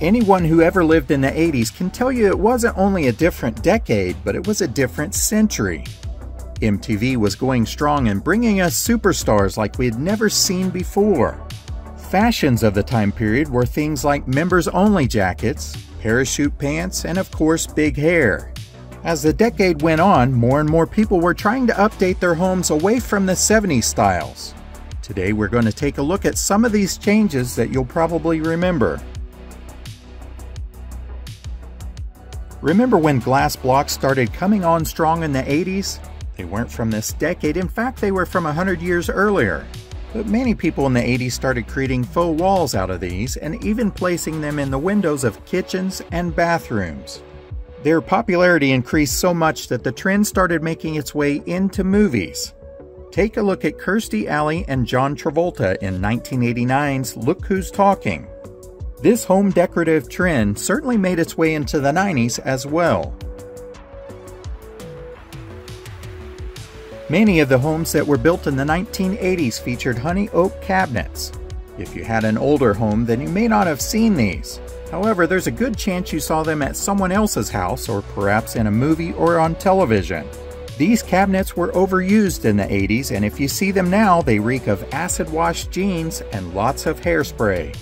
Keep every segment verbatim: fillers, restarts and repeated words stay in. Anyone who ever lived in the eighties can tell you it wasn't only a different decade, but it was a different century. M T V was going strong and bringing us superstars like we had never seen before. Fashions of the time period were things like members-only jackets, parachute pants, and of course big hair. As the decade went on, more and more people were trying to update their homes away from the seventies styles. Today we're going to take a look at some of these changes that you'll probably remember. Remember when glass blocks started coming on strong in the eighties? They weren't from this decade, in fact they were from one hundred years earlier. But many people in the eighties started creating faux walls out of these and even placing them in the windows of kitchens and bathrooms. Their popularity increased so much that the trend started making its way into movies. Take a look at Kirstie Alley and John Travolta in nineteen eighty-nine's Look Who's Talking. This home decorative trend certainly made its way into the nineties as well. Many of the homes that were built in the nineteen eighties featured honey oak cabinets. If you had an older home, then you may not have seen these. However, there's a good chance you saw them at someone else's house or perhaps in a movie or on television. These cabinets were overused in the eighties, and if you see them now, they reek of acid-washed jeans and lots of hairspray.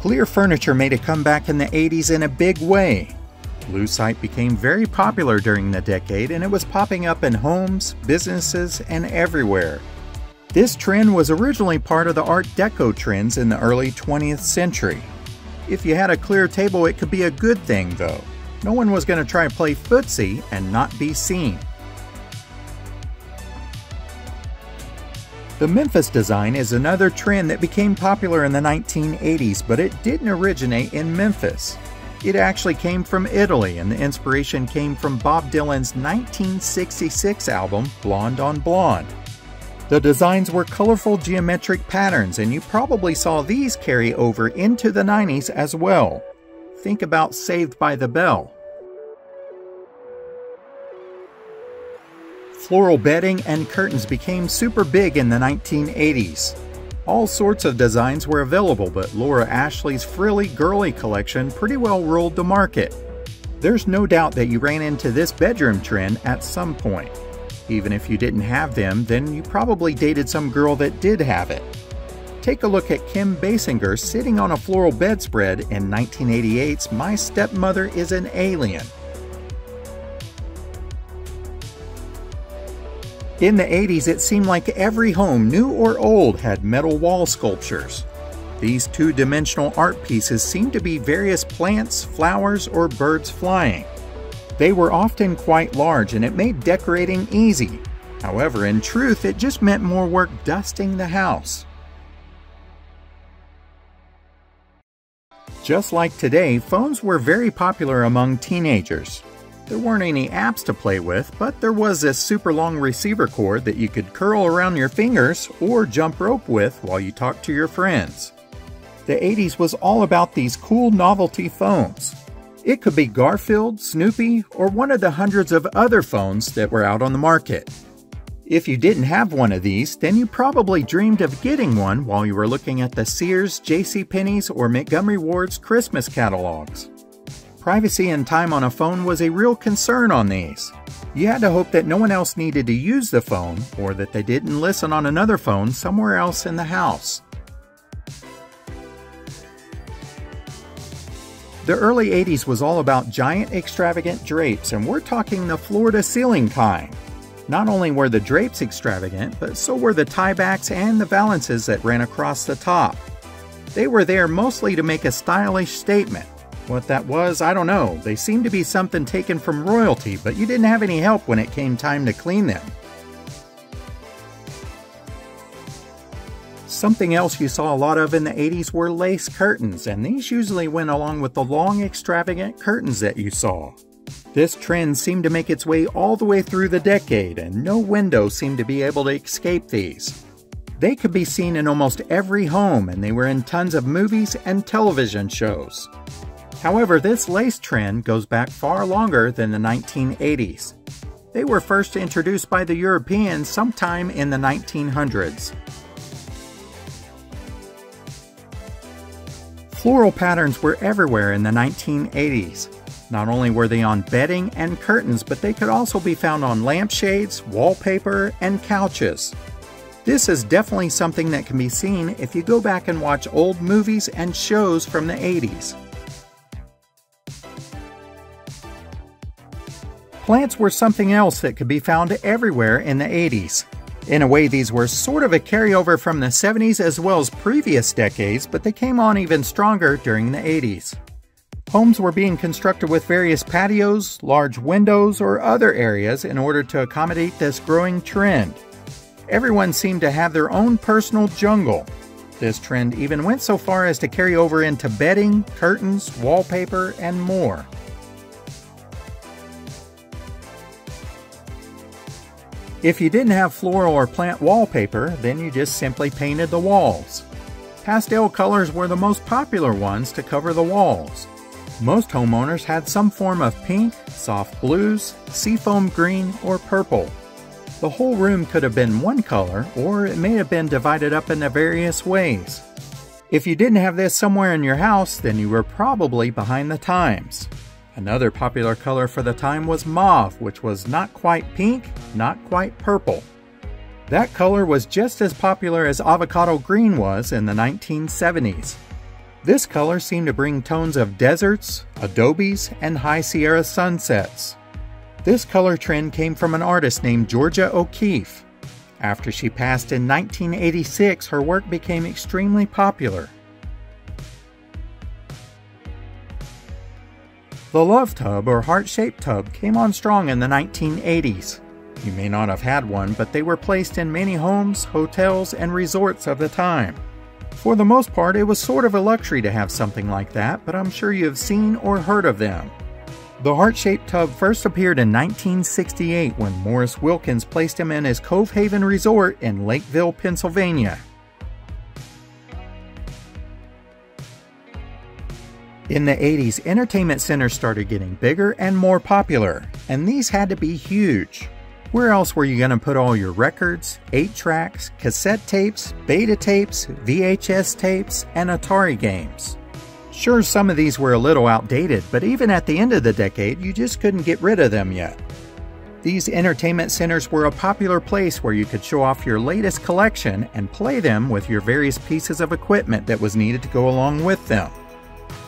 Clear furniture made a comeback in the eighties in a big way. Lucite became very popular during the decade, and it was popping up in homes, businesses, and everywhere. This trend was originally part of the Art Deco trends in the early twentieth century. If you had a clear table, it could be a good thing, though. No one was going to try to play footsie and not be seen. The Memphis design is another trend that became popular in the nineteen eighties, but it didn't originate in Memphis. It actually came from Italy, and the inspiration came from Bob Dylan's nineteen sixty-six album, Blonde on Blonde. The designs were colorful geometric patterns, and you probably saw these carry over into the nineties as well. Think about Saved by the Bell. Floral bedding and curtains became super big in the nineteen eighties. All sorts of designs were available, but Laura Ashley's frilly girly collection pretty well ruled the market. There's no doubt that you ran into this bedroom trend at some point. Even if you didn't have them, then you probably dated some girl that did have it. Take a look at Kim Basinger sitting on a floral bedspread in nineteen eighty-eight's My Stepmother Is an Alien. In the eighties, it seemed like every home, new or old, had metal wall sculptures. These two-dimensional art pieces seemed to be various plants, flowers, or birds flying. They were often quite large, and it made decorating easy. However, in truth, it just meant more work dusting the house. Just like today, phones were very popular among teenagers. There weren't any apps to play with, but there was this super long receiver cord that you could curl around your fingers or jump rope with while you talked to your friends. The eighties was all about these cool novelty phones. It could be Garfield, Snoopy, or one of the hundreds of other phones that were out on the market. If you didn't have one of these, then you probably dreamed of getting one while you were looking at the Sears, JCPenney's, or Montgomery Ward's Christmas catalogs. Privacy and time on a phone was a real concern on these. You had to hope that no one else needed to use the phone or that they didn't listen on another phone somewhere else in the house. The early eighties was all about giant extravagant drapes, and we're talking the floor-to-ceiling kind. Not only were the drapes extravagant, but so were the tiebacks and the valances that ran across the top. They were there mostly to make a stylish statement. What that was, I don't know. They seemed to be something taken from royalty, but you didn't have any help when it came time to clean them. Something else you saw a lot of in the eighties were lace curtains, and these usually went along with the long, extravagant curtains that you saw. This trend seemed to make its way all the way through the decade, and no window seemed to be able to escape these. They could be seen in almost every home, and they were in tons of movies and television shows. However, this lace trend goes back far longer than the nineteen eighties. They were first introduced by the Europeans sometime in the nineteen hundreds. Floral patterns were everywhere in the nineteen eighties. Not only were they on bedding and curtains, but they could also be found on lampshades, wallpaper, and couches. This is definitely something that can be seen if you go back and watch old movies and shows from the eighties. Plants were something else that could be found everywhere in the eighties. In a way, these were sort of a carryover from the seventies as well as previous decades, but they came on even stronger during the eighties. Homes were being constructed with various patios, large windows, or other areas in order to accommodate this growing trend. Everyone seemed to have their own personal jungle. This trend even went so far as to carry over into bedding, curtains, wallpaper, and more. If you didn't have floral or plant wallpaper, then you just simply painted the walls. Pastel colors were the most popular ones to cover the walls. Most homeowners had some form of pink, soft blues, seafoam green, or purple. The whole room could have been one color, or it may have been divided up into various ways. If you didn't have this somewhere in your house, then you were probably behind the times. Another popular color for the time was mauve, which was not quite pink, not quite purple. That color was just as popular as avocado green was in the nineteen seventies. This color seemed to bring tones of deserts, adobes, and high Sierra sunsets. This color trend came from an artist named Georgia O'Keeffe. After she passed in nineteen eighty-six, her work became extremely popular. The love tub or heart-shaped tub came on strong in the nineteen eighties. You may not have had one, but they were placed in many homes, hotels, and resorts of the time. For the most part, it was sort of a luxury to have something like that, but I'm sure you have seen or heard of them. The heart-shaped tub first appeared in nineteen sixty-eight when Morris Wilkins placed him in his Cove Haven Resort in Lakeville, Pennsylvania. In the eighties, entertainment centers started getting bigger and more popular, and these had to be huge. Where else were you going to put all your records, eight tracks, cassette tapes, beta tapes, V H S tapes, and Atari games? Sure, some of these were a little outdated, but even at the end of the decade, you just couldn't get rid of them yet. These entertainment centers were a popular place where you could show off your latest collection and play them with your various pieces of equipment that was needed to go along with them.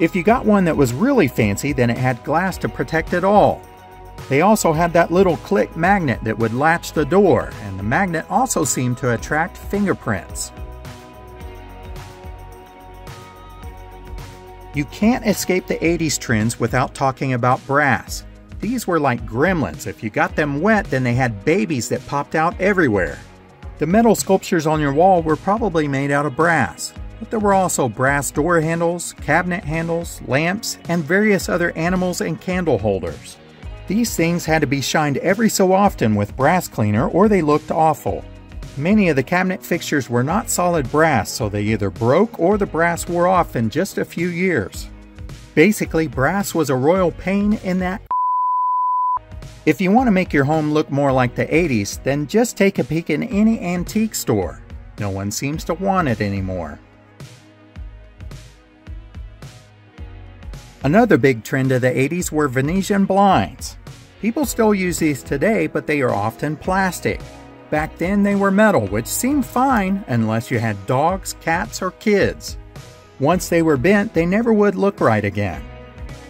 If you got one that was really fancy, then it had glass to protect it all. They also had that little click magnet that would latch the door, and the magnet also seemed to attract fingerprints. You can't escape the eighties trends without talking about brass. These were like gremlins. If you got them wet, then they had babies that popped out everywhere. The metal sculptures on your wall were probably made out of brass, but there were also brass door handles, cabinet handles, lamps, and various other animals and candle holders. These things had to be shined every so often with brass cleaner or they looked awful. Many of the cabinet fixtures were not solid brass, so they either broke or the brass wore off in just a few years. Basically, brass was a royal pain in that. If you want to make your home look more like the eighties, then just take a peek in any antique store. No one seems to want it anymore. Another big trend of the eighties were Venetian blinds. People still use these today, but they are often plastic. Back then, they were metal, which seemed fine unless you had dogs, cats, or kids. Once they were bent, they never would look right again.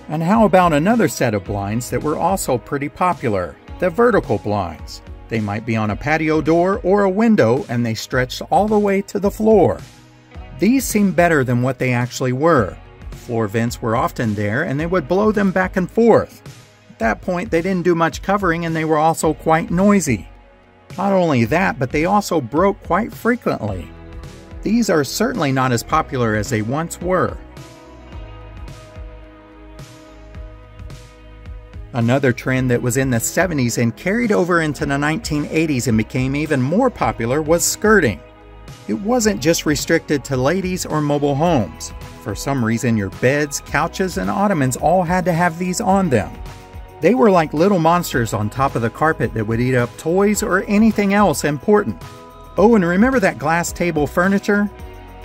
And how about another set of blinds that were also pretty popular, the vertical blinds? They might be on a patio door or a window, and they stretched all the way to the floor. These seemed better than what they actually were. Floor vents were often there, and they would blow them back and forth. At that point, they didn't do much covering, and they were also quite noisy. Not only that, but they also broke quite frequently. These are certainly not as popular as they once were. Another trend that was in the seventies and carried over into the nineteen eighties and became even more popular was skirting. It wasn't just restricted to ladies or mobile homes. For some reason, your beds, couches, and ottomans all had to have these on them. They were like little monsters on top of the carpet that would eat up toys or anything else important. Oh, and remember that glass table furniture?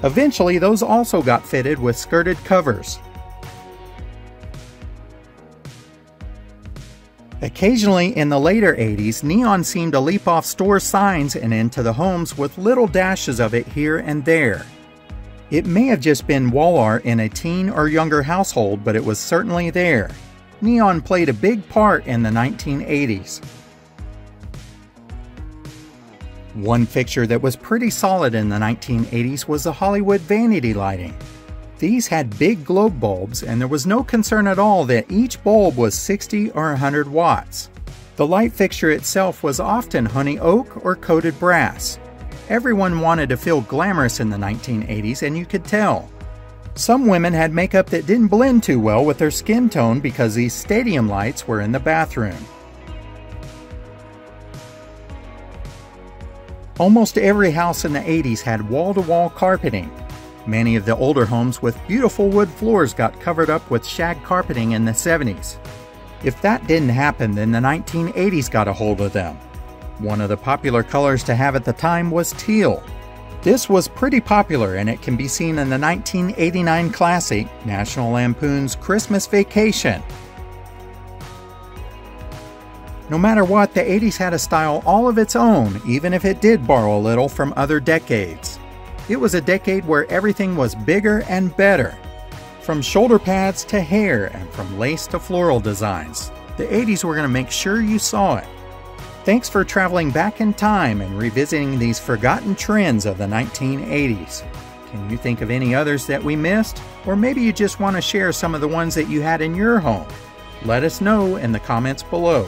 Eventually, those also got fitted with skirted covers. Occasionally, in the later eighties, neon seemed to leap off store signs and into the homes with little dashes of it here and there. It may have just been wall art in a teen or younger household, but it was certainly there. Neon played a big part in the nineteen eighties. One fixture that was pretty solid in the nineteen eighties was the Hollywood vanity lighting. These had big globe bulbs, and there was no concern at all that each bulb was sixty or one hundred watts. The light fixture itself was often honey oak or coated brass. Everyone wanted to feel glamorous in the nineteen eighties, and you could tell. Some women had makeup that didn't blend too well with their skin tone because these stadium lights were in the bathroom. Almost every house in the eighties had wall-to-wall carpeting. Many of the older homes with beautiful wood floors got covered up with shag carpeting in the seventies. If that didn't happen, then the nineteen eighties got a hold of them. One of the popular colors to have at the time was teal. This was pretty popular, and it can be seen in the nineteen eighty-nine classic National Lampoon's Christmas Vacation. No matter what, the eighties had a style all of its own, even if it did borrow a little from other decades. It was a decade where everything was bigger and better. From shoulder pads to hair and from lace to floral designs, the eighties were going to make sure you saw it. Thanks for traveling back in time and revisiting these forgotten trends of the nineteen eighties. Can you think of any others that we missed? Or maybe you just want to share some of the ones that you had in your home? Let us know in the comments below.